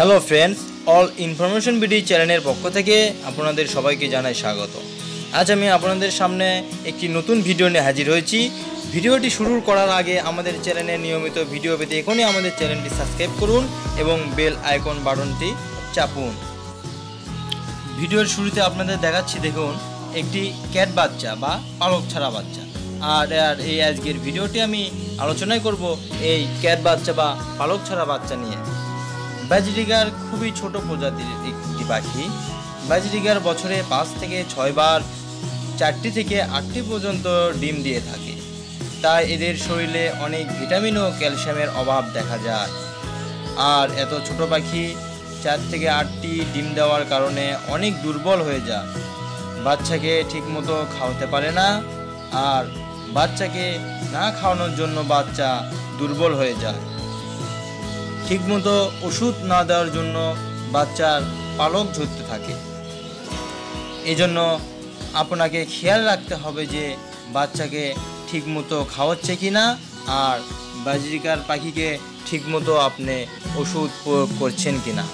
Hello friends, all information BD চ্যানেলের পক্ষ থেকে আপনাদের সবাইকে জানাই স্বাগত। আজ আমি আপনাদের সামনে একটি নতুন ভিডিও নিয়ে হাজির হয়েছি। ভিডিওটি শুরু করার আগে আমাদের চ্যানেলে নিয়মিত ভিডিও পেতে এখনই আমাদের চ্যানেলটি সাবস্ক্রাইব করুন এবং বেল আইকন বাটনটি চাপুন। ভিডিওর শুরুতে আপনাদের দেখাচ্ছি, দেখুন একটি ক্যাট বাচ্চা বা পালক ছাড়া বাচ্চা। আর এই আজকের ভিডিওটি আমি আলোচনায় করব এই ক্যাট বাচ্চা বা পালক ছাড়া বাচ্চা নিয়ে। বাজরিগার খুবই ছোট প্রজাতির একটি পাখি। বাজরিগার বছরে 5 থেকে 6 বার 4 থেকে 8টি পর্যন্ত ডিম দিয়ে থাকে, তাই এদের শরীরে অনেক ভিটামিন ও ক্যালসিয়ামের অভাব দেখা যায়। আর এত ছোট পাখি 4 থেকে 8টি ডিম দেওয়ার কারণে অনেক দুর্বল হয়ে যায়, বাচ্চাকে ঠিকমতো খাওয়াতে পারে না। আর বাচ্চাকে না খাওয়ানোর জন্য বাচ্চা দুর্বল হয়ে যায়। ঠিকমতো ওষুধ না দেওয়ার জন্য বাচ্চার পালক ঝরতে থাকে। এজন্য আপনাকে খেয়াল রাখতে হবে যে বাচ্চাকে ঠিকমতো খাওয়াচ্ছে কি না, আর বাজরিকার পাখিকে ঠিকমতো আপনি ওষুধ প্রয়োগ করছেন কি না।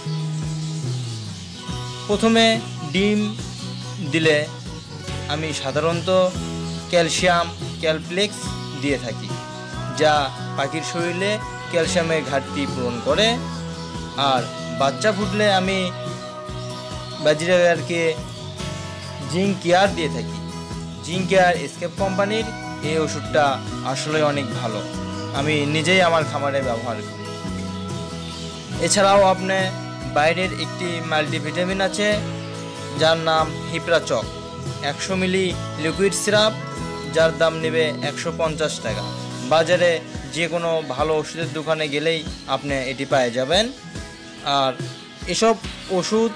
প্রথমে ডিম দিলে আমি সাধারণত ক্যালসিয়াম ক্যালপ্লেক্স দিয়ে থাকি, যা পাখির শরীরে ক্যালসিয়ামের ঘাটতি পূরণ করে। আর বাচ্চা ফুটলে আমি বাজরিগারকে জিঙ্ক কেয়ার দিয়ে থাকি। জিঙ্ক কেয়ার স্কেপ কোম্পানির এই ওষুধটা আসলে অনেক ভালো, আমি নিজেই আমার খামারে ব্যবহার করি। এছাড়াও আপনি বাইরের একটি মাল্টিভিটামিন আছে যার নাম হিপ্রাচক, 100 মিলি লিকুইড সিরাপ, যার দাম নেবে 150 টাকা। বাজারে যে কোনো ভালো ওষুধের দোকানে গেলেই আপনি এটি পেয়ে যাবেন। আর এসব ওষুধ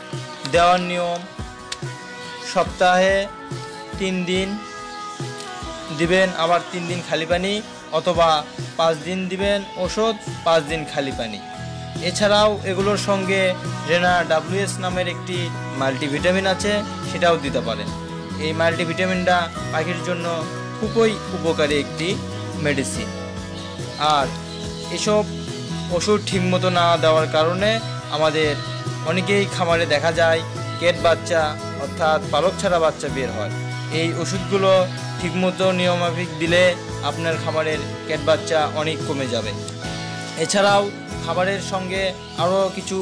দেওয়ার নিয়ম, সপ্তাহে 3 দিন দিবেন, আবার 3 দিন খালি পানি, অথবা 5 দিন দিবেন ওষুধ, 5 দিন খালি পানি। এছাড়াও এগুলোর সঙ্গে রেনা WS নামের একটি মাল্টিভিটামিন আছে, সেটাও দিতে পারেন। এই মাল্টিভিটামিনটা পাখির জন্য খুবই উপকারী একটি মেডিসিন। আর এসব ওষুধ ঠিকমতো না দেওয়ার কারণে আমাদের অনেকেই খামারে দেখা যায় ক্যাট বাচ্চা অর্থাৎ পালক ছাড়া বাচ্চা বের হয়। এই ওষুধগুলো ঠিকমতো নিয়মাফিক দিলে আপনার খামারের ক্যাট বাচ্চা অনেক কমে যাবে। এছাড়াও খাবারের সঙ্গে আরও কিছু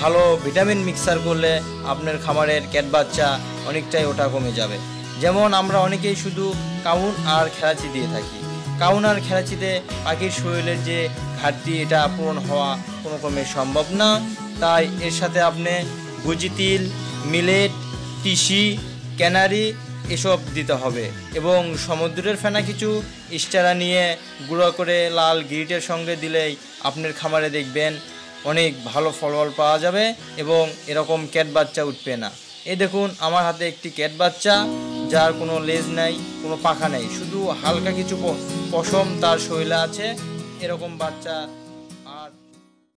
ভালো ভিটামিন মিক্সার করলে আপনার খামারের ক্যাট বাচ্চা অনেকটাই ওটা কমে যাবে। যেমন আমরা অনেকেই শুধু কাউন আর খেলাচি দিয়ে থাকি। কাউন আর খেলাচিতে পাখির শরীরের যে ঘাটতি, এটা পূরণ হওয়া কোনো ক্রমে সম্ভব না। তাই এর সাথে আপনি গুজি তিল, মিলেট, তিসি, ক্যানারি এসব দিতে হবে, এবং সমুদ্রের ফেনা কিছু ইস্টারা নিয়ে গুঁড়ো করে লাল গিরিটের সঙ্গে দিলেই আপনার খামারে দেখবেন অনেক ভালো ফলফল পাওয়া যাবে এবং এরকম ক্যাট বাচ্চা উঠবে না। এই দেখুন আমার হাতে একটি ক্যাট বাচ্চা, যার কোনো লেজ নাই, কোনো পাখা নাই, শুধু হালকা কিছু পশম তার শরীরে আছে। এরকম বাচ্চা